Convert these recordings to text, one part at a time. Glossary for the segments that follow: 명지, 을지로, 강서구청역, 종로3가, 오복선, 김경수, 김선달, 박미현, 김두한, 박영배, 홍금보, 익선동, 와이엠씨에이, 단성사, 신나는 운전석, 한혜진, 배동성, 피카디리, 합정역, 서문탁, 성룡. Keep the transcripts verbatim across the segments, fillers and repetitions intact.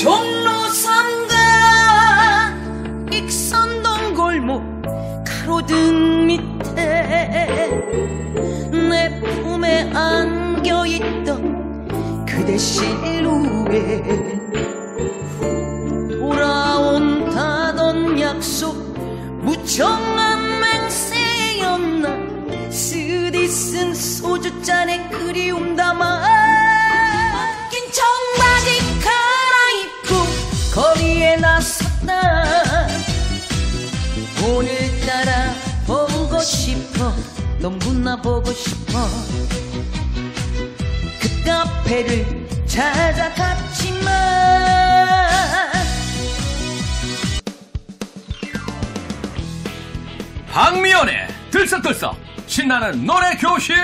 종로 삼가 익선동 골목 가로등 밑에 내 품에 안겨있던 그대 실루엣 돌아온다던 약속 무청한 맹세였나 쓰디쓴 소주잔에 그리움 담아 청바지 갈아입고 거리에 나섰다. 오늘따라 보고 싶어 넌 문나 보고 싶어. 그 카페를 찾아갔지만 박미현의 들썩들썩 신나는 노래 교실.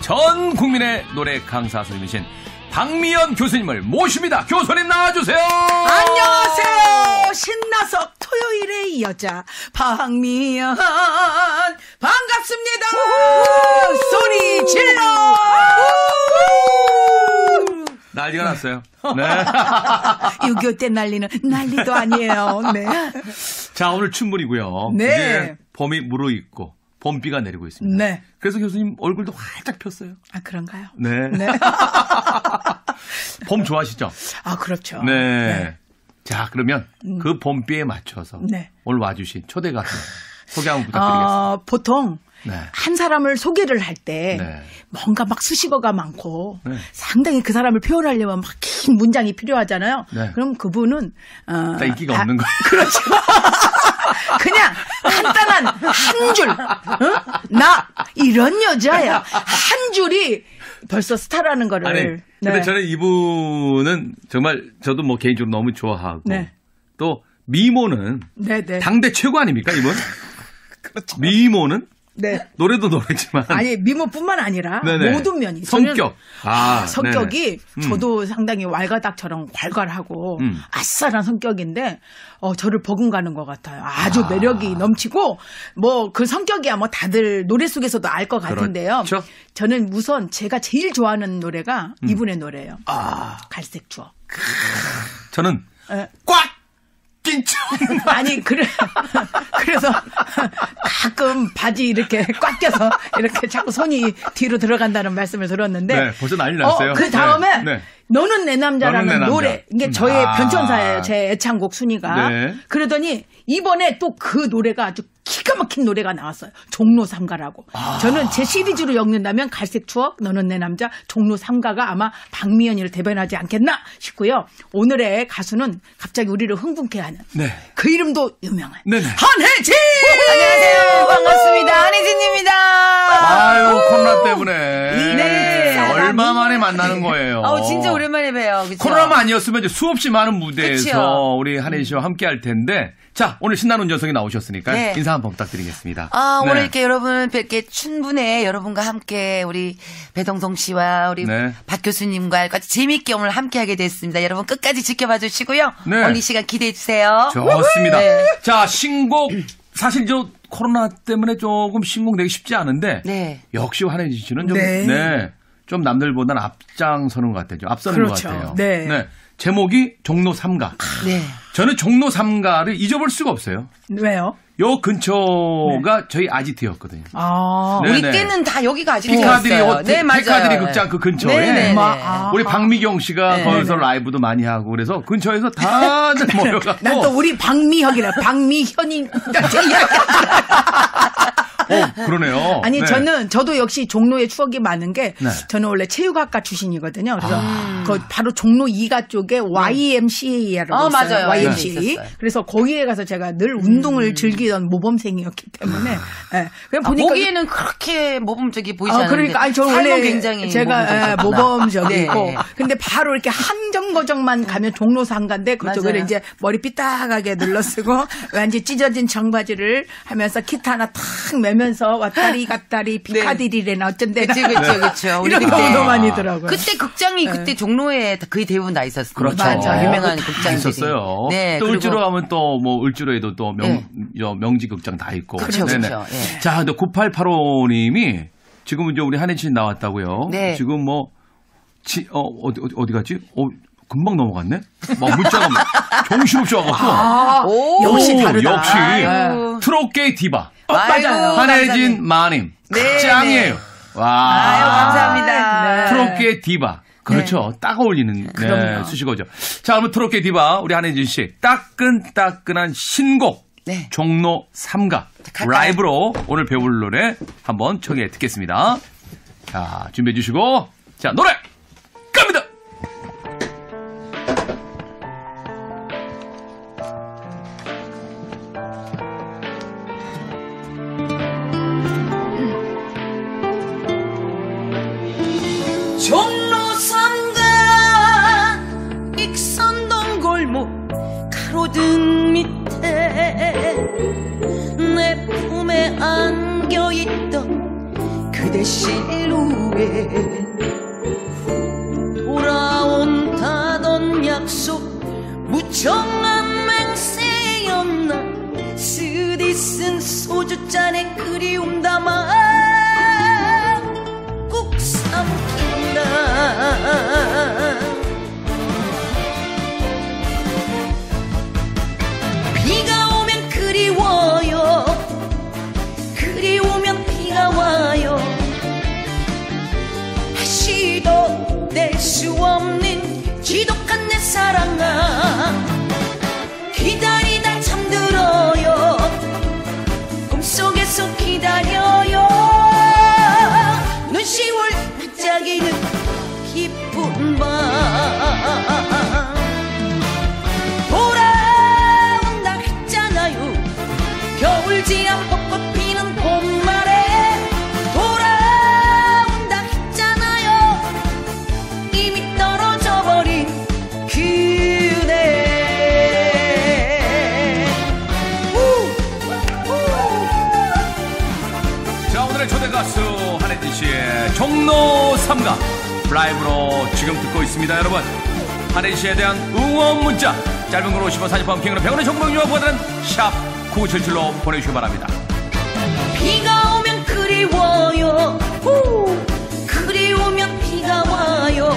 전 국민의 노래 강사 선생님이신 박미현 교수님을 모십니다. 교수님 나와주세요. 안녕하세요. 신나서 토요일의 여자 박미현 반갑습니다. 우후! 소리 질러. 우후! 난리가 났어요. 네. 육이오 때 난리는 난리도 아니에요. 네. 자, 오늘 춘분이고요. 네. 이제 봄이 무르익고 봄비가 내리고 있습니다. 네. 그래서 교수님 얼굴도 활짝 폈어요. 아, 그런가요? 네. 네. 봄 좋아하시죠? 아, 그렇죠. 네. 네. 자, 그러면 음. 그 봄비에 맞춰서 네. 오늘 와주신 초대 가수 소개 한번 부탁드리겠습니다. 어, 보통 네. 한 사람을 소개를 할 때 네. 뭔가 막 수식어가 많고 네. 상당히 그 사람을 표현하려면 막 긴 문장이 필요하잖아요. 네. 그럼 그분은 어, 다 인기가 아, 없는 거예요. 그렇죠. 그냥 간단한 한 줄. 어? 나 이런 여자야. 한 줄이 벌써 스타라는 거를. 아니, 네. 근데 저는 이분은 정말 저도 뭐 개인적으로 너무 좋아하고 네. 또 미모는 네, 네. 당대 최고 아닙니까 이분? 그렇죠. 미모는? 네. 노래도 노래지만. 아니, 미모뿐만 아니라 네네. 모든 면이. 성격. 아, 아, 성격이 음. 저도 상당히 왈가닥처럼 괄괄하고 음. 아싸란 성격인데 어, 저를 버금가는 것 같아요. 아주 아. 매력이 넘치고 뭐 그 성격이야 뭐 다들 노래 속에서도 알 것 같은데요. 그렇죠. 저는 우선 제가 제일 좋아하는 노래가 음. 이분의 노래예요. 아. 갈색 추억. 크... 저는 에. 꽉! 아니 그래 그래서 가끔 바지 이렇게 꽉 껴서 이렇게 자꾸 손이 뒤로 들어간다는 말씀을 들었는데 네, 벌써 난리 났어요. 어, 그 다음에 네, 네. 너는 내 남자라는 너는 내 남자. 노래 이게 저의 아. 변천사예요. 제 애창곡 순위가 네. 그러더니 이번에 또 그 노래가 아주 기가 막힌 노래가 나왔어요. 종로 삼가라고. 아. 저는 제 시리즈로 엮는다면 갈색 추억, 너는 내 남자, 종로 삼가가 아마 박미현이를 대변하지 않겠나 싶고요. 오늘의 가수는 갑자기 우리를 흥분케 하는 네. 그 이름도 유명한 네네. 한혜진! 오, 안녕하세요. 반갑습니다. 한혜진입니다. 아유, 코로나 때문에. 네. 얼마만에 만나는 거예요. 어, 진짜 오랜만에 봬요. 그쵸? 코로나만 아니었으면 이제 수없이 많은 무대에서 그쵸? 우리 한혜진 씨와 함께 할 텐데 자, 오늘 신나는 운전석에 나오셨으니까 네. 인사 한번 부탁드리겠습니다. 아, 네. 오늘 이렇게 여러분 뵙게 충분해 여러분과 함께 우리 배동성 씨와 우리 네. 박 교수님과 재미있게 오늘 함께하게 됐습니다. 여러분 끝까지 지켜봐 주시고요. 네. 언니 시간 기대해 주세요. 좋습니다. 네. 자, 신곡 사실 저 코로나 때문에 조금 신곡 내기 쉽지 않은데 네. 역시 한혜진 씨는 좀, 네. 네, 좀 남들보다는 앞장서는 것 같아요. 앞서는 그렇죠. 것 같아요. 네. 네. 제목이 종로 삼가. 네. 저는 종로 삼가를 잊어볼 수가 없어요. 왜요? 요 근처가 네. 저희 아지트였거든요. 아, 우리 때는 다 여기가 아지트였어요. 피카디리 호텔, 네, 맞아요. 피카디리 극장 그 근처에 네네네. 우리 박미경 씨가 네네네. 거기서 라이브도 많이 하고 그래서 근처에서 다들 모여가고 난 또 우리 박미혁이라 박미현이 어, 그러네요. 아니 네. 저는 저도 역시 종로에 추억이 많은 게 네. 저는 원래 체육학과 출신이거든요. 그래서 아. 그 바로 종로 이가 쪽에 와이엠씨에이라고 어, 있어요. 와이엠씨에이. 네. 그래서 거기에 가서 제가 늘 운동을 음. 즐기던 모범생이었기 때문에 네. 그냥 아, 보니까 거기에는 그렇게 모범적이 보이지 않는데 아, 그러니까 아니, 저 원래 굉장히 제가 모범적이고 네. 근데 바로 이렇게 한정거정만 가면 종로 삼가인데 그쪽을 이제 머리 삐딱하게 눌러쓰고 왠지 찢어진 청바지를 하면서 키트 하나 탁 매면 보면서 왔다리 갔다리 피카디리래나 어쩐데. 그렇죠, 그렇죠. 이런 경우도 많이더라고요. 그때 극장이 그때 네. 종로에 거의 대부분 나 있었어요. 그렇죠. 맞아. 유명한 극장들이 있었어요. 네, 또 을지로 가면 또 뭐 을지로에도 또 명, 네. 명지 극장 다 있고. 그렇죠, 그렇죠. 네. 자, 근데 구팔팔오님이 지금 이제 우리 한혜진 나왔다고요. 네. 지금 뭐 지, 어, 어디 어디 갔지? 어, 금방 넘어갔네. 막 문자가 막 정신없이 와갖고. 아, 역시 다르다. 역시 트로케 디바. 아유, 맞아요. 한혜진 마님. 네, 짱이에요. 네. 와. 아유, 감사합니다. 네. 트로케 디바. 그렇죠. 네. 딱 어울리는 네, 수식어죠. 자, 그럼 트로케 디바 우리 한혜진 씨 따끈따끈한 신곡. 네. 종로 삼가 라이브로 오늘 배울 노래 한번 청해 듣겠습니다. 자, 준비해 주시고 자, 노래 갑니다. 종로 삼가 익선동 골목 가로등 밑에 내 품에 안겨있던 그대 실루엣 돌아온다던 약속 무정한 맹세였나 쓰디쓴 소주잔에 그리움 담아 꾹 삼킨다 비가 오면 그리워요 그리우면 비가 와요 다시도 뗄 수 없는 지독한 내 사랑아 기다리다 잠들어요 꿈속에서 기다려요 눈시울 반짝이는 기쁜 밤 돌아온다 했잖아요 겨울지야 벚꽃 피는 봄날에 한혜진씨의 종로 삼가 라이브로 지금 듣고 있습니다. 여러분 한혜진씨에 대한 응원 문자 짧은 글 오시면 사진판 킹으로 백 원의 정보용료보다는 샵 구칠칠로 보내주시기 바랍니다. 비가 오면 그리워요 후. 그리우면 비가 와요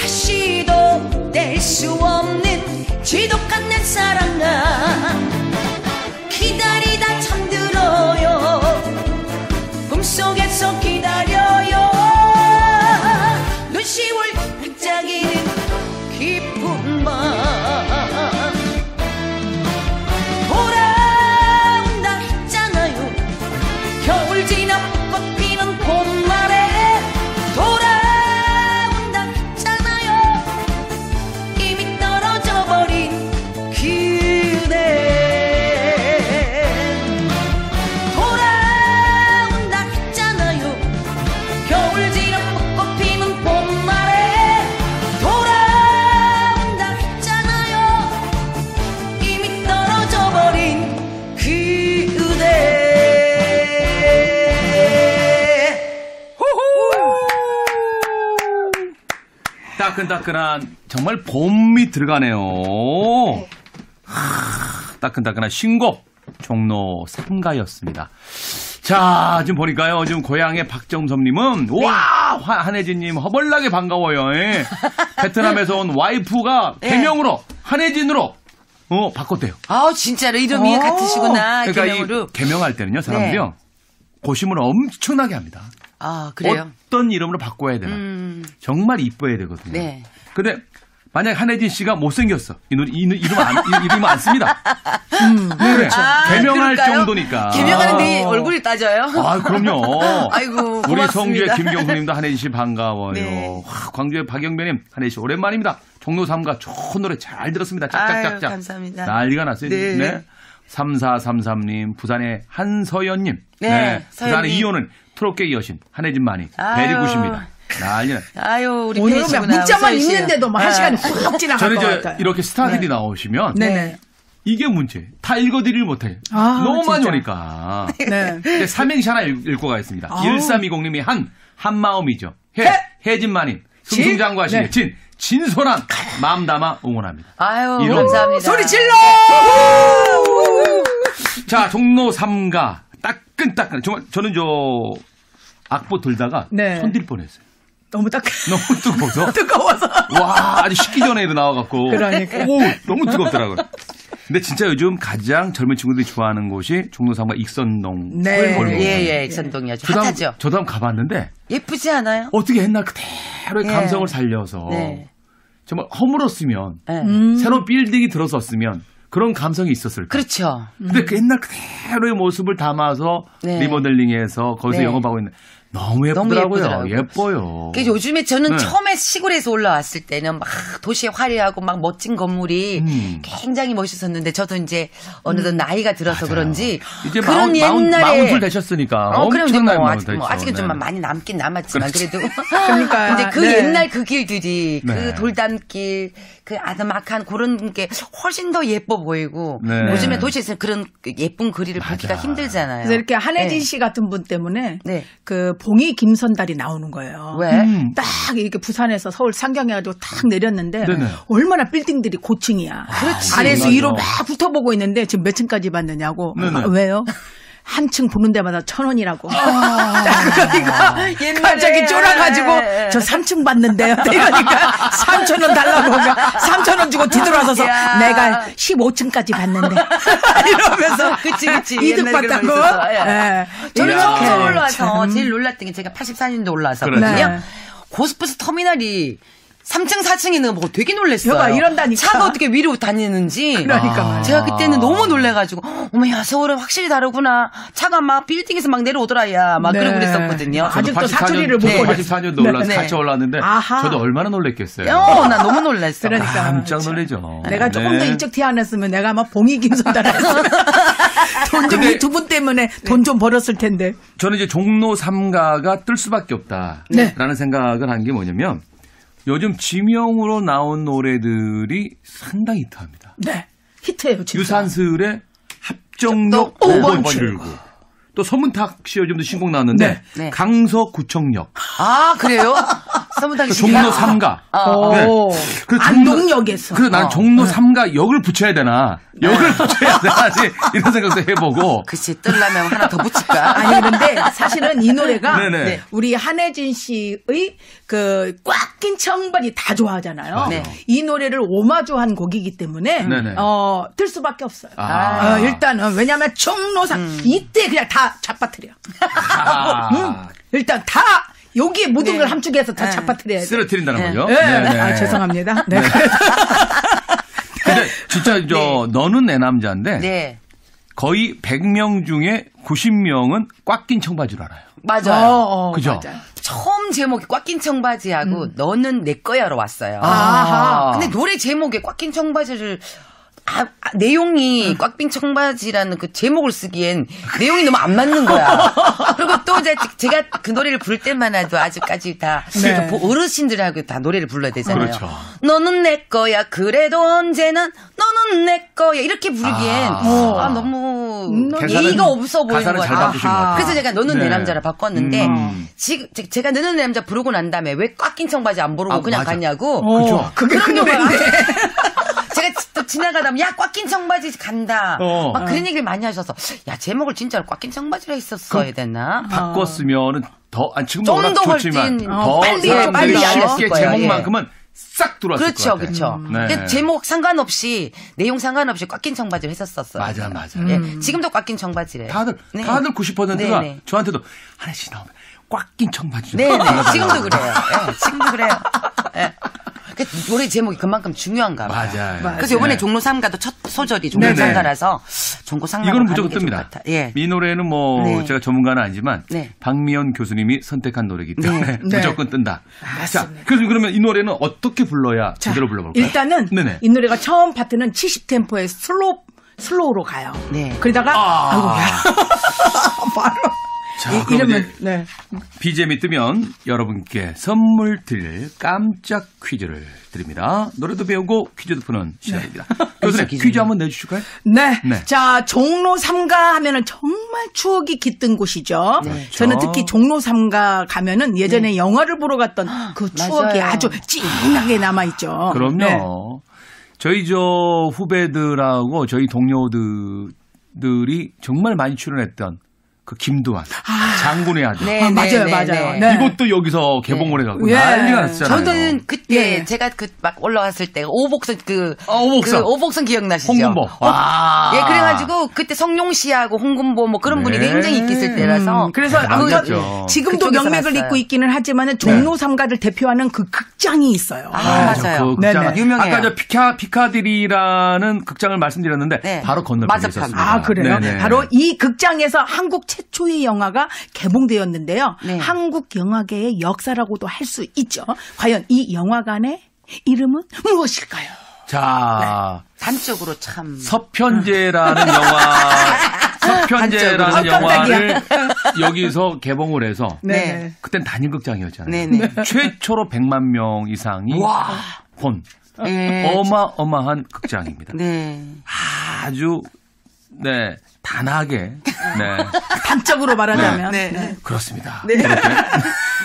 다시도 뗄 수 없는 지독한 내 사랑아 기다리다 잠들어요 꿈속에서 기다려요 눈시울 반짝이는 깊은 밤 돌아온다 했잖아요 겨울 지나 벚꽃 피는 봄날에 돌아온다 했잖아요 이미 떨어져버린 그대 따끈따끈한 정말 봄이 들어가네요. 네. 하, 따끈따끈한 신곡 종로 삼가였습니다. 자 지금 보니까요. 지금 고향의 박정섭님은 네. 와 한혜진님 허벌나게 반가워요. 베트남에서 온 와이프가 개명으로 네. 한혜진으로 어 바꿨대요. 아 진짜로 이름이 같으시구나. 그러니까 개명으로. 이 개명할 때는요 사람들이요 네. 고심을 엄청나게 합니다. 아, 그래요? 어떤 이름으로 바꿔야 되나. 음... 정말 이뻐야 되거든요. 네. 근데 만약에 한혜진 씨가 못생겼어. 이, 이, 이름 안, 이, 이름 안 씁니다. 음, 네. 그렇죠. 아, 개명할 그럴까요? 정도니까. 개명하는데 얼굴이 따져요? 아, 그럼요. 아이고. 우리 고맙습니다. 성주의 김경수 님도 한혜진 씨 반가워요. 네. 와, 광주의 박영배 님, 한혜진 씨 오랜만입니다. 종로 삼가 좋은 노래 잘 들었습니다. 짝짝짝짝. 감사합니다. 난리가 났어요. 네. 네. 삼사삼삼님, 부산의 한서연님. 네. 네. 부산의 이호는 트로케이 여신 한혜진 마님 데리고십니다. 난리나. 아유 우리 오늘 문자만 읽는데도 한 시간이 훅 지나갈 것 같아요. 저는 이렇게 스타들이 네. 나오시면 네네. 이게 문제. 다 읽어드리를 못해. 아, 너무 진짜? 많이 오니까. 네. 근데 삼행시 하나 읽, 읽고 가겠습니다. 아우. 천삼백이십 님이 한, 한마음이죠. 해, 혜진마님, 승승장구하시길 네. 진, 진솔한 마음 담아 응원합니다. 아유, 감사합니다. 소리 질러! 자, 종로 삼가. 따끈따끈. 정말 저는 저 악보 들다가 네. 손들 뻔했어요. 너무 따끈. 너무 뜨거워서. 뜨거워서. 와, 아주 식기 전에도 나와갖고. 그러니까. 오, 너무 뜨겁더라고요. 근데 진짜 요즘 가장 젊은 친구들이 좋아하는 곳이 종로 삼가 익선동. 네, 예, 예, 익선동이 아주 핫하죠. 저 다음 가봤는데. 예쁘지 않아요? 어떻게 옛날 그대로의 예. 감성을 살려서 네. 정말 허물었으면 네. 음. 새로운 빌딩이 들어섰으면 그런 감성이 있었을까? 그렇죠. 근데 음. 그 옛날 그대로의 모습을 담아서 네. 리모델링해서 거기서 네. 영업하고 있는. 너무 예쁘더라고요. 너무 예뻐요. 그래서 요즘에 저는 네. 처음에 시골에서 올라왔을 때는 막 도시에 화려하고 막 멋진 건물이 음. 굉장히 멋있었는데 저도 이제 어느덧 음. 나이가 들어서 맞아요. 그런지 이제 그런 마흔, 옛날에 마흔둘 되셨으니까 어, 엄청난 뭐, 아직, 뭐, 아직은 네. 좀 많이 남긴 남았지만 그렇지. 그래도 그러니까요. 근데 그 네. 옛날 그 길들이 그 네. 돌담길 그 아드막한 그런 게 훨씬 더 예뻐 보이고 네. 요즘에 도시에서 그런 예쁜 그리를 맞아. 보기가 힘들잖아요. 그래서 이렇게 한혜진 네. 씨 같은 분 때문에 네. 그 봉이 김선달이 나오는 거예요. 왜? 음. 딱 이렇게 부산에서 서울 상경해가지고 딱 내렸는데 네네. 얼마나 빌딩들이 고층이야. 그렇지. 아래에서 위로 막 붙어보고 있는데 지금 몇 층까지 봤느냐고. 아, 왜요? 한 층 보는 데마다 천 원이라고. 아, 그러니까 옛날에. 갑자기 쫄아가지고 저 삼 층 봤는데요. 이러니까 삼천 원 달라고 하니까 삼천 원 주고 뒤돌아서서 야. 내가 십오 층까지 봤는데 이러면서 그치 그치 이득 봤다고. 예. 저는 처음 올라와서 제일 놀랐던 게 제가 팔십사 년도 올라왔었거든요. 네. 고스버스 터미널이 삼 층, 사 층에 있는 거 보고 되게 놀랬어요. 여봐, 이런다니까. 차가 어떻게 위로 다니는지. 그러니까. 아. 제가 그때는 너무 놀래가지고, 어머, 야, 서울은 확실히 다르구나. 차가 막 빌딩에서 막 내려오더라, 야. 막 네. 그러고 그랬었거든요. 아직도 사투리를 못 버렸어요. 팔십사 년도 네. 올라서 같이 네. 올랐는데, 아하. 저도 얼마나 놀랬겠어요. 어, 나 너무 놀랬어. 그러니까. 깜짝 놀리죠. 내가 네. 조금 더 일찍 태어났으면 내가 아마 봉이 김선달 했으면. 돈 좀 이 두 분 때문에 돈 좀 벌었을 텐데. 저는 이제 종로 삼가가 뜰 수밖에 없다. 네. 라는 생각을 한 게 뭐냐면, 요즘 지명으로 나온 노래들이 상당히 히트합니다. 네. 히트해요, 진짜. 유산슬의 합정역 오 번 출구. 또 서문탁 씨 요즘도 신곡 나왔는데 네. 강서구청역. 아, 그래요? 서문탁 씨. 종로 삼가. 아. 네. 그래서 안동역에서. 그래서 나는 종로 삼가 역을 붙여야 되나. 역을 붙여야 되나. 이런 생각도 해보고. 글쎄, 뜰라면 하나 더 붙일까? 아니, 근데 사실은 이 노래가 네네. 우리 한혜진 씨의 그 꽉 낀 청바지 다 좋아하잖아요. 네. 이 노래를 오마주한 곡이기 때문에 어, 들 수밖에 없어요. 아. 어, 일단은 왜냐하면 종로 삼 음. 이때 그냥 다 잡아뜨려. 아. 음, 일단 다 여기에 모든 네. 걸 함축해서 다 잡아뜨려야 돼. 쓰러뜨린다는 네. 거죠? 네. 네. 네. 아, 죄송합니다. 네. 근데 진짜 네. 저 너는 내 남자인데 네. 거의 백 명 중에 구십 명은 꽉 낀 청바지를 알아요. 맞아요. 어, 어, 그죠? 맞아요. 처음 제목이 꽉 낀 청바지하고 음. 너는 내 거야로 왔어요. 아하. 근데 노래 제목에 꽉 낀 청바지를 아, 아, 내용이 꽉 빈 청바지라는 그 제목을 쓰기엔 내용이 너무 안 맞는 거야. 그리고 또 제, 제가 그 노래를 부를 때만 해도 아직까지 다 네. 어르신들하고 다 노래를 불러야 되잖아요. 그렇죠. 너는 내 거야 그래도 언제나 너는 내 거야 이렇게 부르기엔 아, 아 너무 예의가 없어 보이는 거야. 그래서 제가 너는 네. 내 남자를 바꿨는데 음. 지금 제가 너는 내 남자 부르고 난 다음에 왜 꽉 낀 청바지 안 부르고 아, 그냥 맞아. 갔냐고. 어, 그게 그런 노래인데. 제가 또 지나가다면 야 꽉 낀 청바지 간다 어. 막 그런 얘기를 많이 하셔서 야 제목을 진짜로 꽉 낀 청바지라 했었어야 되나 바꿨으면은 더 아니 지금도 워낙 좋지만 더 빨리 빨리 쉽게 제목만큼은 예. 싹 들어왔을 그렇죠, 것 같아요. 그렇죠. 음. 네. 제목 상관없이 내용 상관없이 꽉 낀 청바지를 했었었어요. 맞아 맞아. 예. 음. 지금도 꽉 낀 청바지래. 다들 네. 다들 구십 퍼센트가 네네. 저한테도 하나씩 나오면 꽉 낀 청바지. 네 지금도 그래요. 네, 지금도 그래요. 네. 그 노래 제목이 그만큼 중요한가 봐요. 맞아요. 그래서 이번에 네. 종로 삼가도 첫 소절이 종로 삼가라서 종로 삼가 이거는 무조건 뜹니다. 예. 이 노래는 뭐 네. 제가 전문가는 아니지만 네. 박미현 교수님이 선택한 노래이기 때문에 네. 무조건 뜬다. 네. 자, 그래서 그러면 이 노래는 어떻게 불러야 자, 제대로 불러볼까요? 일단은 네네. 이 노래가 처음 파트는 칠십 템포의 슬로우, 슬로우로 가요. 네. 그러다가 아~ 아이고 야. 바로 자, 이, 이러면 네. 비지엠이 뜨면 여러분께 선물 드릴 깜짝 퀴즈를 드립니다. 노래도 배우고 퀴즈도 푸는 시간입니다. 네. 교수님 퀴즈 한번 내주실까요? 네. 네. 자, 종로 삼가 하면은 정말 추억이 깃든 곳이죠. 네. 저는 특히 종로 삼가 가면은 예전에 네. 영화를 보러 갔던 그 추억이 맞아요. 아주 찡하게 남아있죠. 그럼요. 네. 저희 저 후배들하고 저희 동료들이 정말 많이 출연했던 그 김두한 아, 장군의 아들. 네, 아, 맞아요, 네, 맞아요. 네. 네. 이것도 여기서 개봉을 해가지고 네. 난리가 났잖아요. 저는 그때 네. 제가 그 막 올라왔을 때 오복선 그, 아, 오복선. 그 오복선 기억나시죠? 홍금보. 와. 예, 그래가지고 그때 성룡 씨하고 홍금보 뭐 그런 네. 분이 굉장히 인기 있을 때라서. 음, 그래서 아무튼 지금도 명맥을 잇고 있기는 하지만은 종로 삼가를 네. 대표하는 그 극장이 있어요. 아, 아 맞아요. 그 극장 유명해요. 아까 저 피카 피카디리라는 극장을 말씀드렸는데 네. 바로 건너편에 있었습니다. 아 그래요? 네네. 바로 이 극장에서 한국 최초의 영화가 개봉되었는데요. 네. 한국 영화계의 역사라고도 할 수 있죠. 과연 이 영화관의 이름은 무엇일까요? 자, 네. 단적으로 참 서편제라는 영화, 서편제라는 영화를 여기서 개봉을 해서 네. 그땐 단일극장이었잖아요. 네, 네. 최초로 백만 명 이상이 와. 본 네. 어마어마한 극장입니다. 네. 아주 네. 단하게, 네. 단적으로 말하자면. 네. 네. 네. 그렇습니다. 네.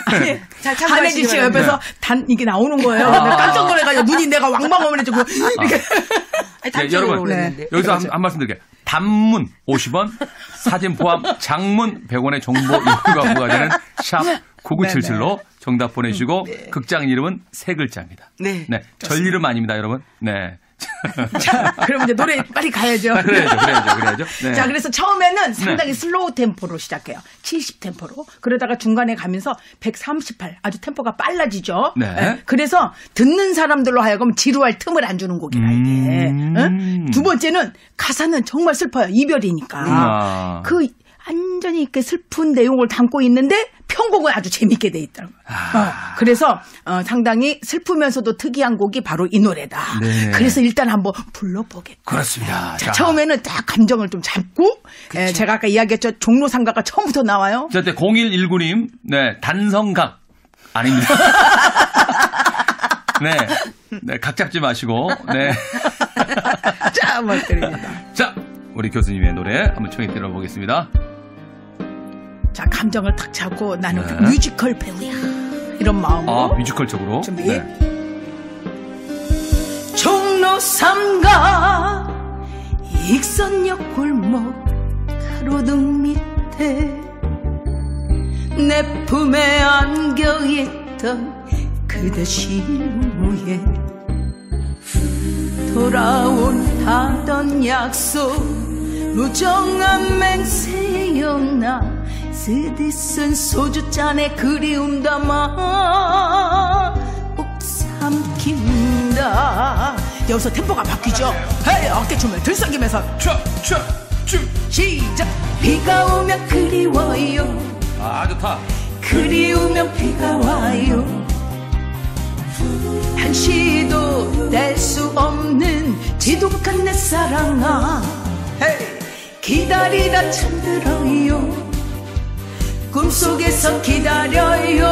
아니, 잘 한혜진 씨 옆에서 네. 단, 이게 나오는 거예요. 아. 깜짝 놀래가지고 눈이 내가 왕방 어머니지고 이렇게. 아. 네, 여러분, 네. 여기서 한, 한 말씀 드릴게요. 단문 오십 원, 사진 포함 장문 백 원의 정보 요구가 부과되는 샵 구구칠칠로 네. 정답 보내주시고, 네. 극장 이름은 세 글자입니다. 네. 네. 절 이름 아닙니다, 여러분. 네. 자, 그럼 이제 노래 빨리 가야죠. 아, 그래야죠, 그래야죠, 그래야죠. 네. 자, 그래서 처음에는 상당히 네. 슬로우 템포로 시작해요. 칠십 템포로. 그러다가 중간에 가면서 백삼십팔. 아주 템포가 빨라지죠. 네. 네. 그래서 듣는 사람들로 하여금 지루할 틈을 안 주는 곡이라 이게. 음. 응? 두 번째는 가사는 정말 슬퍼요. 이별이니까. 아. 그 완전히 이렇게 슬픈 내용을 담고 있는데 편곡은 아주 재밌게 돼 있더라고요. 아. 어, 그래서 어, 상당히 슬프면서도 특이한 곡이 바로 이 노래다. 네. 그래서 일단 한번 불러보겠다. 그렇습니다. 자, 자. 처음에는 딱 감정을 좀 잡고 에, 제가 아까 이야기했죠. 종로삼가가 처음부터 나와요. 저때 공일일구 님 네, 단성각 아닙니다. 네, 네, 각 잡지 마시고 네. 자, 한번 드립니다. 자, 우리 교수님의 노래 한번 청해 들어보겠습니다. 자, 감정을 탁 잡고 나는 네. 뮤지컬 배우야 이런 마음으로 아, 뮤지컬적으로 준비 네. 종로삼가 익선역 골목 가로등 밑에 내 품에 안겨있던 그대 실무에 돌아온다던 약속 무정한 맹세였나 쓰디 쓴 소주잔에 그리움 담아 꼭 삼킨다. 여기서 템포가 바뀌죠. 헤이, 어깨춤을 들썩이면서 추추추 시작. 비가 오면 그리워요. 아 좋다. 그리우면 비가 와요. 한시도 뗄 수 없는 지독한 내 사랑아. 헤이. 기다리다 잠들어요. 꿈속에서 기다려요.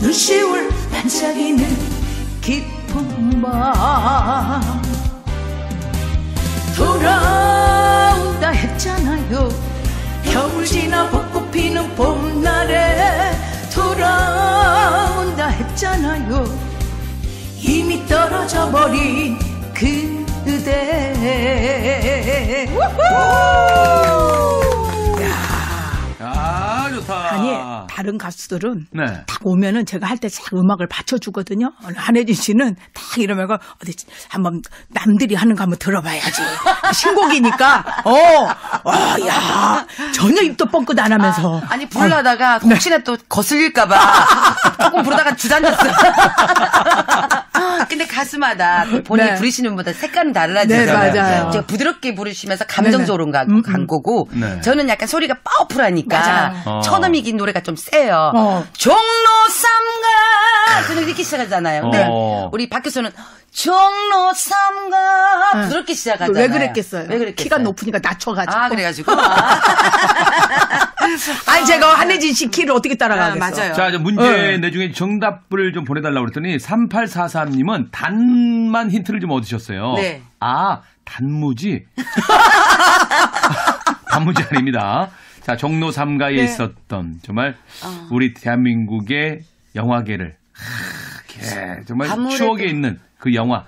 눈시울 반짝이는 깊은 밤. 돌아온다 했잖아요. 겨울 지나 벚꽃 피는 봄날에 돌아온다 했잖아요. 이미 떨어져 버린 그대. 아 좋다. 아니 다른 가수들은 네. 딱 오면은 제가 할 때 싹 음악을 받쳐주거든요. 한혜진 씨는 딱 이러면서 어디 한번 남들이 하는 거 한번 들어봐야지. 신곡이니까 어, 어, 야 전혀 입도 뻥끗 안 하면서 아, 아니 부르다가 혹시나 네. 또 거슬릴까봐 조금 부르다가 주저앉았어요. 근데 가수마다 본인이 네. 부르시는 분보다 색깔은 달라지잖아요. 네, 맞아요. 부드럽게 부르시면서 감정적으로 간 네, 네. 거고 네. 저는 약간 소리가 파워풀하니까 천음이 어. 긴 노래가 좀 세요. 어. 종로삼가 저는 이렇게 시작하잖아요. 근데 어. 우리 박 교수는 종로삼가 응. 부드럽게 시작하잖아요. 왜 그랬겠어요? 왜 그랬겠어요? 키가 높으니까 낮춰가지고. 아 그래가지고. 아니 제가 한혜진 씨 키를 어떻게 따라가겠어. 아, 맞아요. 자, 문제 네. 내 중에 정답을 좀 보내달라고 그랬더니 삼팔사삼님은 단만 힌트를 좀 얻으셨어요. 네. 아, 단무지. 단무지 아닙니다. 자, 종로 삼가에 네. 있었던 정말 어. 우리 대한민국의 영화계를 하, 정말 아무래도. 추억에 있는 그 영화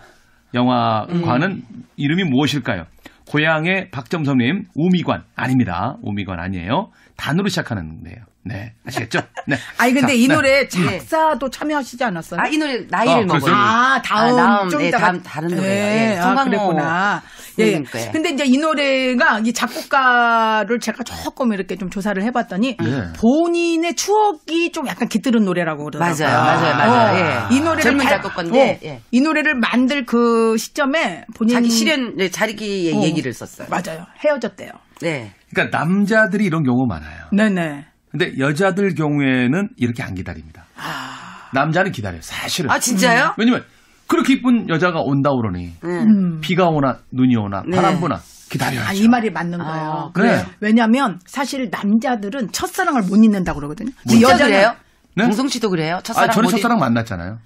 영화관은 음. 이름이 무엇일까요? 고향의 박점섭님 오미관 아닙니다. 오미관 아니에요. 단으로 시작하는 데요. 네, 아시겠죠? 네. 아니 근데 자, 이 노래 네. 작사도 참여하시지 않았어요? 아, 이 노래 나이를 어, 먹어요. 아, 다음, 아, 다음 좀 네, 다음 다른 노래가 네, 예, 성광모구나. 예. 네. 근데 이제 이 노래가 이 작곡가를 제가 조금 이렇게 좀 조사를 해봤더니 예. 본인의 추억이 좀 약간 깃드는 노래라고 그러더라고요. 맞아요, 맞아요, 맞아요. 어, 예. 이 노래를 젊은 작곡가인데 어, 예. 이 노래를 만들 그 시점에 본인 자기 실현 네, 자기 어, 얘기를 썼어요. 맞아요, 헤어졌대요. 네. 그러니까 남자들이 이런 경우 많아요. 네네. 근데 여자들 경우에는 이렇게 안 기다립니다. 아... 남자는 기다려요, 사실은. 아, 진짜요? 음. 왜냐면 그렇게 이쁜 여자가 온다 오러니 음. 비가 오나 눈이 오나 네. 바람 부나 기다려야죠. 아, 이 말이 맞는 아, 거예요. 그래. 왜냐면 사실 남자들은 첫사랑을 못 잊는다고 그러거든요. 여자 그래요? 네? 공성 씨도 그래요? 첫사랑 아, 저는 첫사랑 잊... 만났잖아요.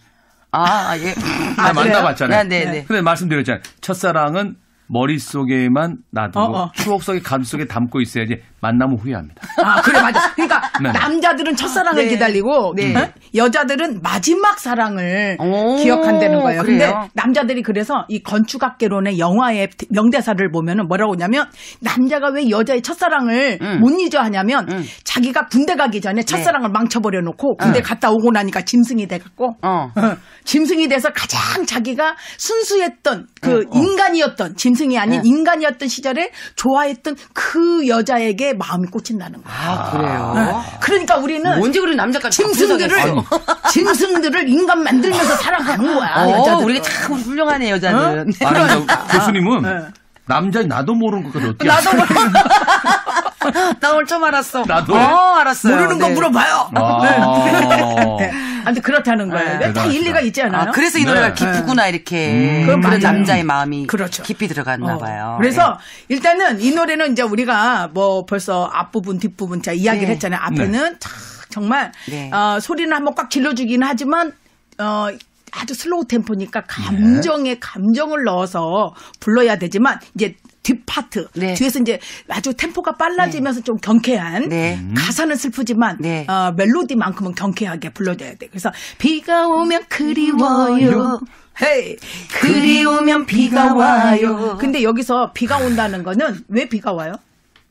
아, 아 예. 아, 만나봤잖아요. 아, 네, 네. 근데 말씀드렸잖아요. 첫사랑은 머릿속에만 놔두고 어, 어. 추억 속에 감 속에 담고 있어야지 만나면 후회합니다. 아, 그래 맞아. 그러니까 네. 남자들은 첫사랑을 네. 기다리고 네. 네. 여자들은 마지막 사랑을 오, 기억한다는 거예요. 그래요? 근데 남자들이 그래서 이 건축학개론의 영화의 명대사를 보면은 뭐라고 하냐면 남자가 왜 여자의 첫사랑을 음. 못 잊어 하냐면 음. 자기가 군대 가기 전에 첫사랑을 네. 망쳐버려 놓고 군대 음. 갔다 오고 나니까 짐승이 돼 갖고 어. 어. 짐승이 돼서 가장 자기가 순수했던 그 어. 인간이었던 짐승 승이 아닌 네. 인간이었던 시절에 좋아했던 그 여자에게 마음이 꽂힌다는 거예요. 아, 그래요? 네. 그러니까 우리는 뭔지 그런 남자까지 짐승들을 짐승들을 인간 만들면서 사랑하는 거야. 어, 여자들 우리가 참 훌륭하네 여자는. 어? 아니, 교수님은 네. 남자 나도 모르는 것까지 어떻게? 나도 모르는. 나 오늘 처음 알았어. 나도. 어, 알았어요. 모르는 거 네. 물어봐요. 아. 네. 아무튼 그렇다는 거예요. 네, 다 일리가 있지 않아요? 아, 그래서 이 노래가 네. 깊구나 이렇게 음. 그런 남자의 마음이 그렇죠. 깊이 들어갔나 어. 봐요. 그래서 네. 일단은 이 노래는 이제 우리가 뭐 벌써 앞부분 뒷부분 자 이야기를 네. 했잖아요. 앞에는 네. 정말 네. 어, 소리는 한번 꽉 질러주기는 하지만 어. 아주 슬로우 템포니까 감정에 네. 감정을 넣어서 불러야 되지만 이제 뒷파트 네. 뒤에서 이제 아주 템포가 빨라지면서 네. 좀 경쾌한 네. 가사는 슬프지만 네. 어, 멜로디만큼은 경쾌하게 불러줘야 돼. 그래서 비가 오면 그리워요. 헤이 그리우면 비가 와요. 근데 여기서 비가 온다는 거는 왜 비가 와요?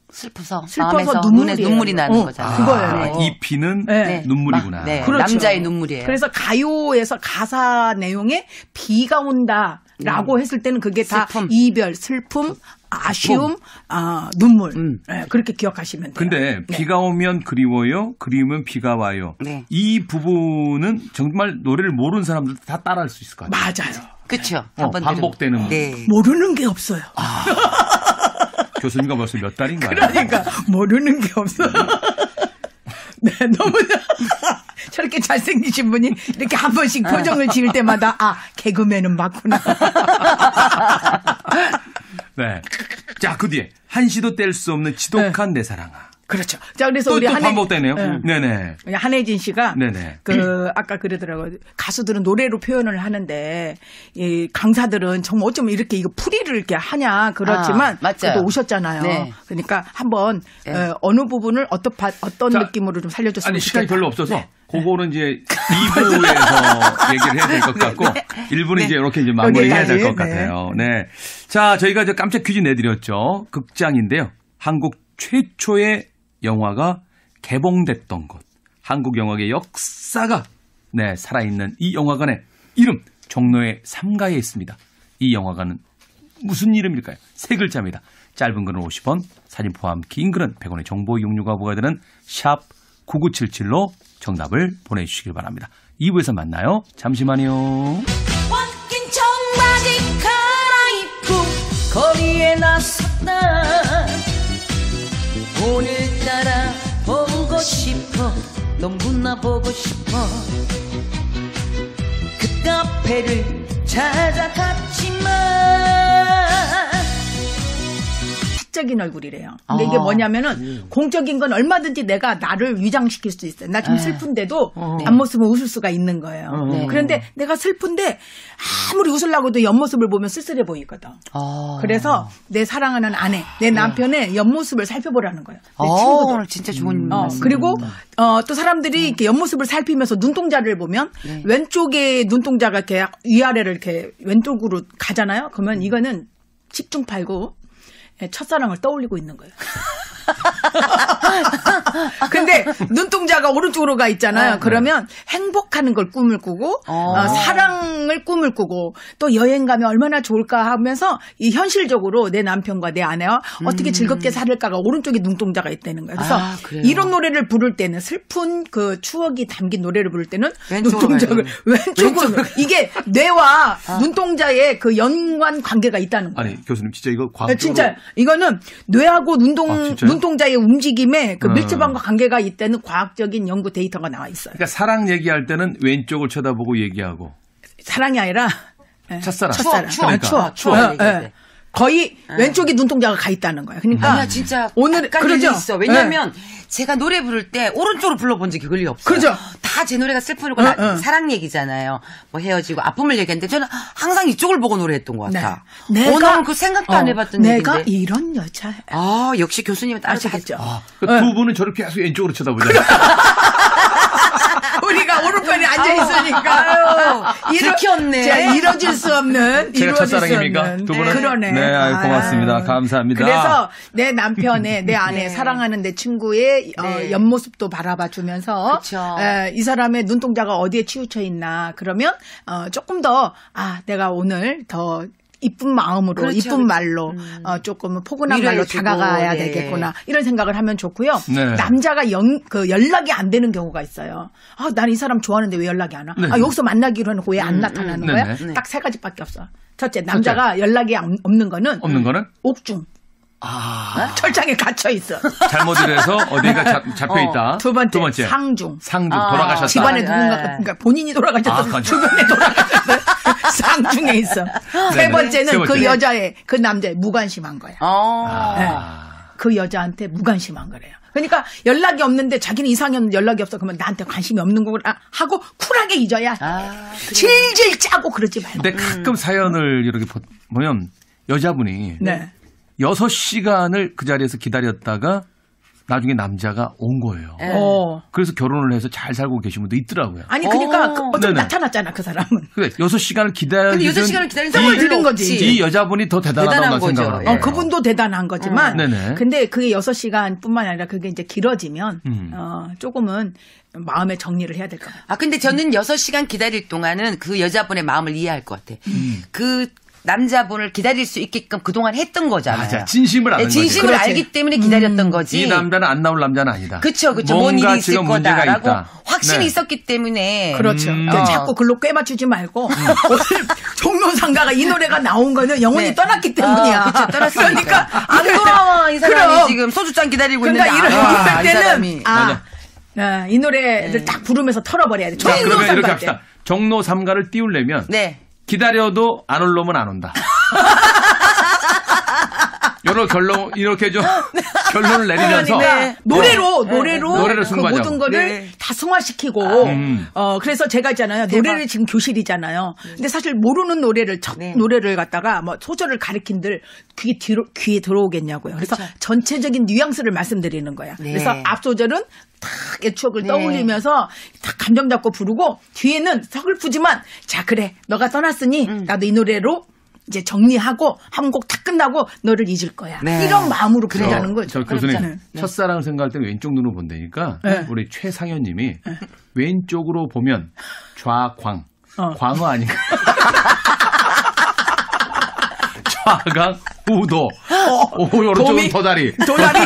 슬퍼서, 슬퍼서 눈물에 눈물이 나는 어, 거잖아요. 그거예요. 아, 이 피는 네. 눈물이구나. 네. 그렇죠. 남자의 눈물이에요. 그래서 가요에서 가사 내용에 비가 온다라고 음. 했을 때는 그게 슬픔. 다 이별, 슬픔, 아쉬움, 슬픔. 아, 눈물 음. 네, 그렇게 기억하시면 돼요. 근데 네. 비가 오면 그리워요, 그리우면 비가 와요. 네. 이 부분은 정말 노래를 모르는 사람들 다 따라할 수 있을 것 같아요. 맞아요. 그렇죠. 어, 반복되는 네. 모르는 게 없어요. 아. 교수님과 벌써 몇 달인가요? 그러니까 모르는 게 없어. 네, 너무 저렇게 잘생기신 분이 이렇게 한 번씩 표정을 지을 때마다 아 개그맨은 맞구나. 네, 자 그 뒤에 한시도 뗄 수 없는 지독한 네. 내 사랑아. 그렇죠. 자 그래서 또, 우리 또 한혜, 반복되네요. 네. 네네. 한혜진 씨가 네네. 그 아까 그러더라고요. 가수들은 노래로 표현을 하는데 이 강사들은 정말 어쩜 이렇게 이거 풀이를 이렇게 하냐 그렇지만 아, 그래도 오셨잖아요. 네. 그러니까 한번 네. 어, 어느 부분을 어떤 어떤 자, 느낌으로 좀 살려줬으면 아니, 시간이 좋겠다. 별로 없어서 네. 그거는 이제 이 부에서 얘기를 해야 될 것 같고 네, 네. 일 부는 네. 이제 이렇게 이제 마무리해야 될 것 네. 같아요. 네. 자 저희가 이제 깜짝 퀴즈 내드렸죠. 극장인데요. 한국 최초의 영화가 개봉됐던 곳, 한국 영화의 역사가 네 살아있는 이 영화관의 이름, 종로의 삼가에 있습니다. 이 영화관은 무슨 이름일까요? 세 글자입니다. 짧은 글은 오십 원, 사진 포함 긴 글은 백 원의 정보 이용료가 부과되는 샵 구구칠칠로 정답을 보내주시길 바랍니다. 이 부에서 만나요. 잠시만요. 벗긴 청바지 갈아입고 거리에 나섰다. 오늘따라 보고 싶어 너무나 보고 싶어 그 카페를 찾아갔지만 공적인 얼굴이래요. 근데 아, 이게 뭐냐면은 음. 공적인 건 얼마든지 내가 나를 위장시킬 수 있어요. 나 지금 슬픈데도 어. 앞모습은 웃을 수가 있는 거예요. 어. 그런데 내가 슬픈데 아무리 웃으려고 해도 옆모습을 보면 쓸쓸해 보이거든. 어. 그래서 내 사랑하는 아내, 내 남편의 옆모습을 살펴보라는 거예요. 내 어, 친구들. 오늘 진짜 좋은 어, 그리고 어, 또 사람들이 음. 이렇게 옆모습을 살피면서 눈동자를 보면 네. 왼쪽에 눈동자가 이렇게 위아래를 이렇게 왼쪽으로 가잖아요. 그러면 이거는 십중 팔구 첫사랑을 떠올리고 있는 거예요. 근데 눈동자가 오른쪽으로 가 있잖아요. 어, 그러면 네. 행복하는 걸 꿈을 꾸고 어. 어, 사랑을 꿈을 꾸고 또 여행 가면 얼마나 좋을까 하면서 이 현실적으로 내 남편과 내 아내와 음. 어떻게 즐겁게 살을까가 오른쪽에 눈동자가 있다는 거예요. 그래서 아, 이런 노래를 부를 때는 슬픈 그 추억이 담긴 노래를 부를 때는 눈동자를 왼쪽으로, 왼쪽으로. 이게 뇌와 아. 눈동자의 그 연관 관계가 있다는 거예요. 아니 교수님 진짜 이거 과학적으로 진짜 이거는 뇌하고 눈동 아, 눈동자의 움직임에 그 밀접한과 관계가 있다는 과학적인 연구 데이터가 나와 있어요. 그러니까 사랑 얘기할 때는 왼쪽을 쳐다보고 얘기하고 사랑이 아니라 첫사랑, 첫사랑. 추억, 추억, 추억. 거의 네. 왼쪽이 눈동자가 가 있다는 거야. 그러니까 아니야, 진짜 오늘 그러죠. 있어. 왜냐하면 네. 제가 노래 부를 때 오른쪽으로 불러본 적이 거의 없어요. 그렇죠. 다 제 노래가 슬프고 응, 응. 사랑 얘기잖아요. 뭐 헤어지고 아픔을 얘기하는데 저는 항상 이쪽을 보고 노래했던 것 같아. 네. 내가 오늘 그 생각도 어, 안 해봤던 얘기인데. 내가 이런 여자야. 아 역시 교수님은 따르시겠죠. 아, 그러니까 응. 두 분은 저렇게 계속 왼쪽으로 쳐다보잖아요. 우리가 오른편에 앉아 있으니까 들켰네. 이루어질 수 없는 제가 첫사랑입니까? 두 분은? 그러네. 네, 아유, 고맙습니다. 아유. 감사합니다. 그래서 내 남편의, 내 아내, 네. 사랑하는 내 친구의 네. 어, 옆모습도 바라봐주면서 에, 이 사람의 눈동자가 어디에 치우쳐 있나 그러면 어, 조금 더 아, 내가 오늘 더 이쁜 마음으로, 그렇죠, 이쁜 그렇죠. 말로, 음. 어, 조금 포근한 말로 주고, 다가가야 네. 되겠구나. 이런 생각을 하면 좋고요. 네. 남자가 연, 그 연락이 안 되는 경우가 있어요. 아, 난 이 사람 좋아하는데 왜 연락이 안 와? 네. 아, 여기서 만나기로 해놓고 왜 안 음, 나타나는 음, 거야? 네. 딱 세 가지밖에 없어. 첫째, 남자가 첫째. 연락이 없는 거는? 없는 거는? 옥중. 아. 어? 철장에 갇혀 있어. 잘못 이래서 어디가 잡혀 있다. 어. 두, 번째, 두 번째. 상중. 상중. 아. 돌아가셨다. 집안에 누군가, 그러니까 본인이 돌아가셨다. 아, 주변에 돌아가셨다. 상중에 있어. 세 번째는 세 번째. 그 여자의, 그 남자의 무관심한 거야. 아. 네. 그 여자한테 무관심한 거래요. 그러니까 연락이 없는데 자기는 이상형은 연락이 없어. 그러면 나한테 관심이 없는 거구나 하고 쿨하게 잊어야. 아, 그래. 질질 짜고 그러지 말고. 근데 가끔 음. 사연을 이렇게 보면 여자분이. 네. 여섯 시간을 그 자리에서 기다렸다가 나중에 남자가 온 거예요. 어. 그래서 결혼을 해서 잘 살고 계신 분도 있더라고요. 아니 그러니까 그, 어차피 나타났잖아 그 사람은. 그래, 여섯 시간을 기다리는 근데 여섯 시간을 기다리는 사람을 들은 거지. 이 여자분이 더 대단하다고 생각을 해요. 어, 그분도 대단한 거지만 음. 근데 그게 여섯 시간뿐만 아니라 그게 이제 길어지면 음. 어, 조금은 마음의 정리를 해야 될 것 같아요. 아, 근데 저는 음. 여섯 시간 기다릴 동안은 그 여자분의 마음을 이해할 것 같아. 음. 그 남자분을 기다릴 수 있게끔 그동안 했던 거잖아요. 맞아. 진심을 아는 네, 진심을 거지. 알기 때문에 기다렸던 음. 거지. 이 남자는 안 나올 남자는 아니다. 그렇죠. 그렇죠. 뭔 일이 있을 거다라고 확신이 네. 있었기 때문에. 그렇죠. 음. 그러니까 어. 자꾸 글로 꿰맞추지 말고 오늘 종로삼가가 이 노래가 나온 거는 영혼이 네. 떠났기 때문이야. 어, 그렇죠. 떠났으니까. 그러니까 안 돌아와. 이 사람이 그럼. 지금 소주잔 기다리고 그러니까 있는데 그러니까 이럴 때는 아, 아, 이 노래를 네. 딱 부르면서 털어버려야 돼. 종로삼가 그러면 이렇게 합시다. 종로삼가를 띄우려면 네. 기다려도 안 올 놈은 안 온다. 요런 결론, 이렇게 좀 결론을 내리면서. 네. 노래로, 네. 노래로. 네. 노래를 그 모든 거를 네. 다 승화시키고. 아, 음. 어, 그래서 제가 있잖아요. 대박. 노래를 지금 교실이잖아요. 네. 근데 사실 모르는 노래를, 첫 네. 노래를 갖다가 뭐 소절을 가리킨들 귀에, 뒤로, 귀에 들어오겠냐고요. 그래서 그렇죠. 전체적인 뉘앙스를 말씀드리는 거야. 네. 그래서 앞소절은 탁의 추억을 네. 떠올리면서 탁 감정 잡고 부르고 뒤에는 서글프지만 자, 그래. 너가 떠났으니 음. 나도 이 노래로 이제 정리하고 한 곡 다 끝나고 너를 잊을 거야. 네. 이런 마음으로 그러자는 거죠. 저 교수님 네. 첫사랑을 생각할 때 왼쪽 눈으로 본다니까 네. 우리 최상현님이 네. 왼쪽으로 보면 좌광 어. 광어 아닌가? 좌광 우도 오 요런 도다리 도다리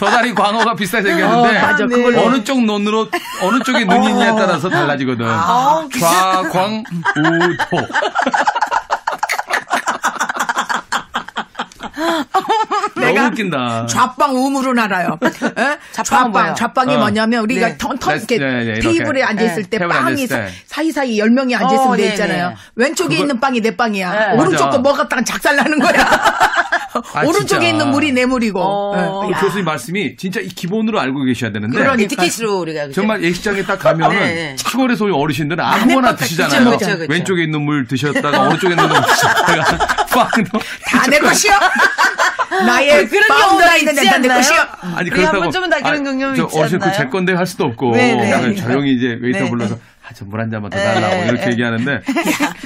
도다리 광어가 비슷하게 생겼는데 어, 맞아, 네. 어느 쪽 눈으로 어느 쪽에 눈이냐에 따라서 달라지거든. 아, 좌광 우도 내가 웃긴다. 좌빵 우물은 알아요. 좌빵, 좌빵이 어. 뭐냐면 우리가 네. 턴턴 이렇게 네, 네, 테이블에 앉아 있을 때 네, 빵이 사, 사이사이 열 명이 앉아 있으면 돼 있잖아요. 왼쪽에 그걸... 있는 빵이 내 빵이야. 네. 오른쪽 거 먹었다가 작살 나는 거야. 아, 오른쪽에 진짜. 있는 물이 내 물이고. 어. 네. 교수님 말씀이 진짜 이 기본으로 알고 계셔야 되는데. 그러니 티켓으로 우리가 그죠? 정말 예식장에 딱 가면은 네, 네. 시골에 소위 어르신들은 아무거나 드시잖아요. 그쵸, 그쵸, 그쵸. 왼쪽에 있는 물 드셨다가 오른쪽에 있는 물 드셨다가 빵도 다 내 것이요. 나의 그런 경우가 있는데 다 내 것이요. 아니 그렇다고 한번쯤은 다 그런 경험이 있지 않나요? 어르신 그 제 건데 할 수도 없고 네, 네. 약간 조용히 이제 웨이터 네, 불러서. 네. 저 물 한 잔만 더 달라고 에이, 이렇게 에이. 얘기하는데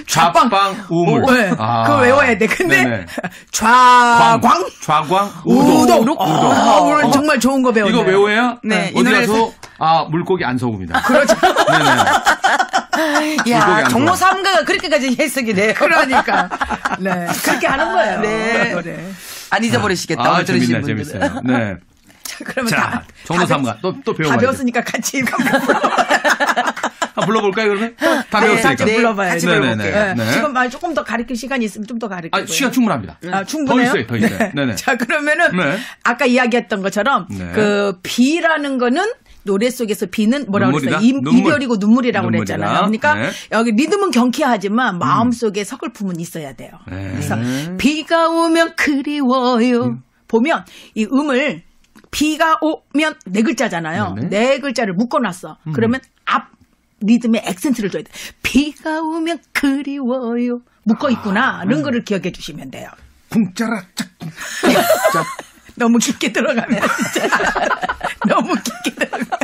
좌빵, 좌빵 우물 오, 네. 아. 그거 외워야 돼. 근데 네네. 좌광 광, 좌광 우동 우동, 우동. 아, 아, 오늘 어. 정말 좋은 거 배웠네요. 이거 외워야 네. 어디 가서 아 물고기 안 서옵니다. 그렇죠. 야, 종로 삼가가 그렇게까지 해석이 돼요. 그러니까 네. 그렇게 하는 거예요. 네. 네. 안 잊어버리시겠다. 아, 재밌네, 재밌어요. 네. 그러면 자, 다 종로 삼가 또 또 배워봐야 다 배웠으니까 같이 아, 불러볼까요, 그러면? 다 네, 배웠으니까. 네, 불러봐요. 같이 불러볼게요. 네, 네, 네. 지금 아, 조금 더 가르칠 시간이 있으면 좀 더 가르칠게요. 아, 시간 충분합니다. 아, 충분해요? 더 있어요, 더 있어요. 네. 네, 네. 자, 그러면은 네. 아까 이야기했던 것처럼 네. 그 비라는 거는 노래 속에서 비는 뭐라고 그랬어요? 눈물. 이별이고 눈물이라고 눈물이라. 그랬잖아요. 그러니까 네. 여기 리듬은 경쾌하지만 마음 속에 음. 서글픔은 있어야 돼요. 네. 그래서 음. 비가 오면 그리워요. 음. 보면 이 음을 비가 오면 네 글자잖아요. 네네. 네 글자를 묶어놨어. 음. 그러면 앞 리듬에 액센트를 줘야 돼. 비가 오면 그리워요. 묶어있구나. 아, 네. 이런 거를 기억해 주시면 돼요. 궁짜라 짝꿍. 너무 깊게 들어가네. 진짜. 너무 깊게 들어가.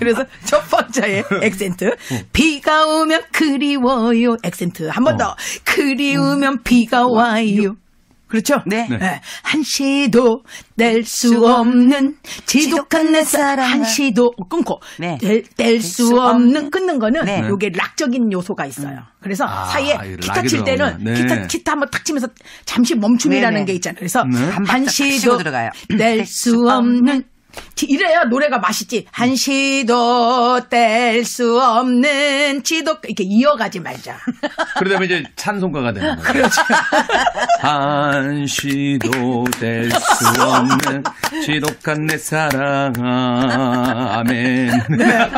그래서 첫 번째의 액센트. 어. 비가 오면 그리워요. 액센트. 한 번 더. 어. 그리우면 음. 비가 와요. 그렇죠? 네. 네. 한시도 뗄 수 없는 지독한 내 사랑. 한시도 끊고 네. 뗄 수 없는 끊는 거는 네. 요게 락적인 요소가 있어요. 그래서 아, 사이에 기타 칠 때는 네. 기타 기타 한번 탁 치면서 잠시 멈춤이라는 네. 게 있잖아요. 그래서 네. 한시도 뗄 수 없는 이래야 노래가 맛있지. 한시도 뗄 수 없는 지독 이렇게 이어가지 말자. 그러다 보면 이제 찬송가가 되는 거예요. 그렇죠. 한시도 뗄 수 없는 지독한 내 사랑 아멘. 네.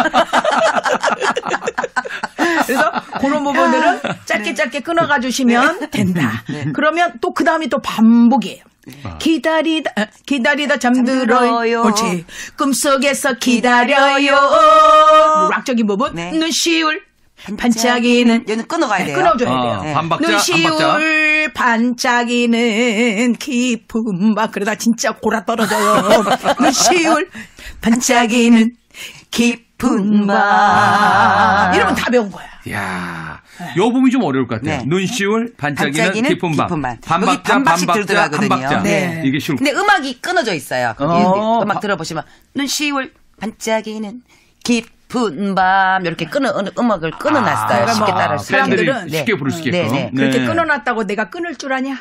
그래서 그런 부분들은 짧게 짧게 끊어가 주시면 된다. 그러면 또 그 다음이 또 반복이에요. 아. 기다리다 기다리다 잠들어요. 그렇지. 꿈속에서 기다려요. 락적인 부분. 네. 눈시울 반짝이는 얘는 끊어가야 돼요. 끊어줘야 아, 돼요. 네. 반박자, 눈시울 반박자. 반짝이는 기쁨 막 그러다 진짜 골아 떨어져요. 눈시울 반짝이는 기쁨 막 아. 이러면 다 배운 거야. 이야. 요 부분이 좀 어려울 것 같아요. 네. 눈시울, 반짝이는, 반짝이는 깊은 밤. 깊은 밤. 반박자, 반박씩 반박자, 반박자. 네. 이게 쉬울 근데 음악이 끊어져 있어요. 거기 어~ 음악 들어보시면 눈시울, 반짝이는 깊은 밤 이렇게 끊어 음악을 끊어놨어요. 아~ 쉽게 따라할 수 있게. 사람들은 네. 쉽게 부를 수 있게끔. 네. 네. 그렇게 끊어놨다고 내가 끊을 줄 아냐?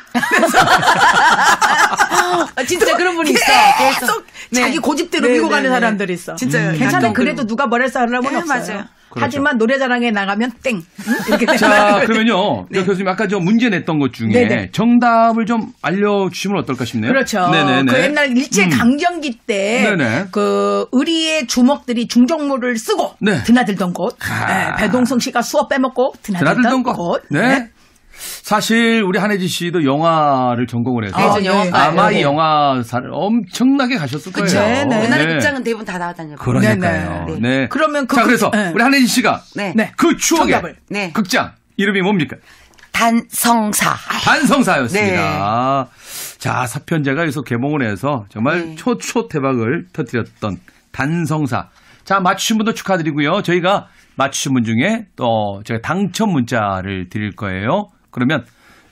진짜 그런 분이 있어. 계속 네. 자기 고집대로 네. 밀고 네. 가는 네. 사람들이 있어. 진짜 음. 괜찮아. 그래도 누가 뭐랄 사람은 네. 없어요. 맞아요. 그렇죠. 하지만 노래자랑에 나가면 땡. 이렇게 자, 그러면요. 네. 교수님 아까 저 문제 냈던 것 중에 네네. 정답을 좀 알려주시면 어떨까 싶네요. 그렇죠. 네네네. 그 옛날 일제강점기 음. 때 그 의리의 주먹들이 중정모를 쓰고 네. 드나들던 곳. 아. 네. 배동성 씨가 수업 빼먹고 드나들던, 드나들던 곳. 곳. 네. 네. 사실 우리 한혜진 씨도 영화를 전공을 해서 아, 네. 아마 네. 이 영화사를 엄청나게 가셨을 거예요. 네. 옛날에 네. 극장은 대부분 다 나왔다니까요. 그러니까요. 네. 네. 네. 그러면 그 자 그래서 네. 우리 한혜진 씨가 네. 그 추억의 네. 극장 이름이 뭡니까? 단성사. 단성사였습니다. 네. 자 사편제가 여기서 개봉을 해서 정말 네. 초초 대박을 터뜨렸던 단성사. 자 맞추신 분도 축하드리고요. 저희가 맞추신 분 중에 또 제가 당첨 문자를 드릴 거예요. 그러면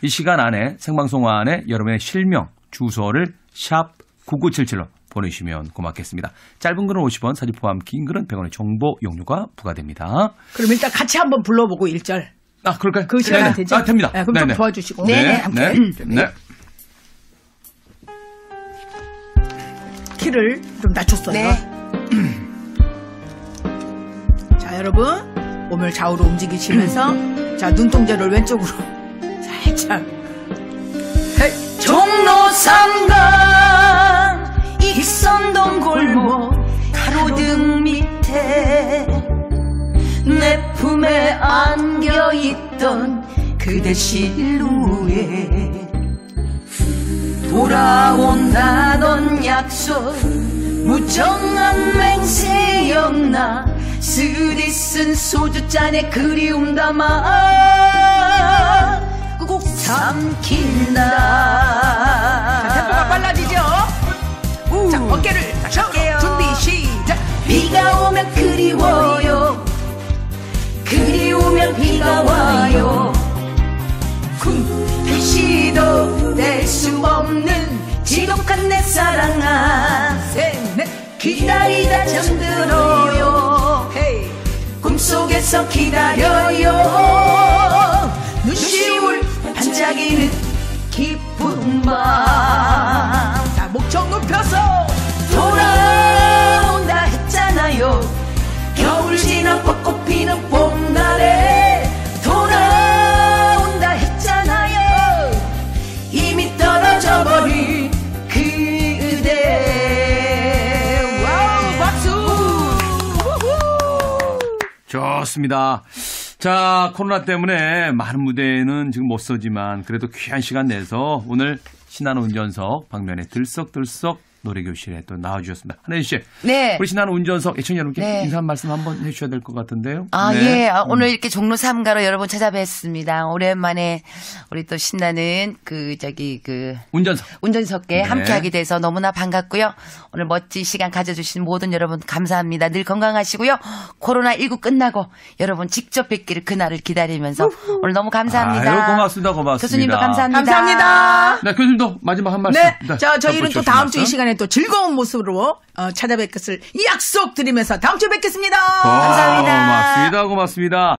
이 시간 안에 생방송 안에 여러분의 실명, 주소를 샵 구구칠칠로 보내주시면 고맙겠습니다. 짧은 글은 오십 원, 사진 포함 긴 글은 백 원의 정보 용료가 부과됩니다. 그럼 일단 같이 한번 불러보고 일 절. 아, 그럴까요? 그 시간 되죠? 아, 됩니다. 네, 그럼 네네. 좀 도와주시고. 네, 네. 네. 키를 좀 낮췄어요. 네. 자, 여러분 몸을 좌우로 움직이시면서 자 눈동자를 왼쪽으로 살짝 종로 삼가 있던 그대 실루엣, 돌아온다던 약속 무정한 맹세였나. 스디쓴 소주잔에 그리움 담아 꼭 삼킨다. 템포가 빨라지죠? 우. 자, 어깨를 펴게요. 준비 시작. 비가 오면 그리워요, 그리우면 비가 와요. 쿵 시도 될 수 없는 지독한 내 사랑아. 셋넷 기다리다 잠들어요. 헤이. 꿈속에서 기다려요. 눈시울 반짝이는 기쁜 밤. 자, 목청 높여서 돌아온다 했잖아요. 겨울 지나 벚꽃 피는 봄날에 돌아온다 했잖아요. 이미 떨어져 버린 그대. 와우, 박수. 좋습니다. 자, 코로나 때문에 많은 무대는 지금 못 서지만 그래도 귀한 시간 내서 오늘 신나는 운전석 방면에 들썩들썩 노래교실에 또 나와주셨습니다. 한혜진 씨, 네. 우리 신나는 운전석 애청자 여러분께 네. 인사 한 말씀 한번 해주셔야 될 것 같은데요. 아, 네. 예. 음. 오늘 이렇게 종로삼가로 여러분 찾아뵙습니다. 오랜만에 우리 또 신나는 그 저기 그 운전석 운전석에 네. 함께하게 돼서 너무나 반갑고요. 오늘 멋진 시간 가져주신 모든 여러분 감사합니다. 늘 건강하시고요. 코로나십구 끝나고 여러분 직접 뵙기를 그날을 기다리면서 우후. 오늘 너무 감사합니다. 아유, 고맙습니다. 고맙습니다. 교수님도 감사합니다. 감사합니다. 네, 교수님도 마지막 한 말씀. 네. 네. 자, 저희는 또 다음 주 이 시간에 또 즐거운 모습으로 찾아뵙겠을 약속드리면서 다음 주에 뵙겠습니다. 와, 감사합니다. 고맙습니다. 고맙습니다.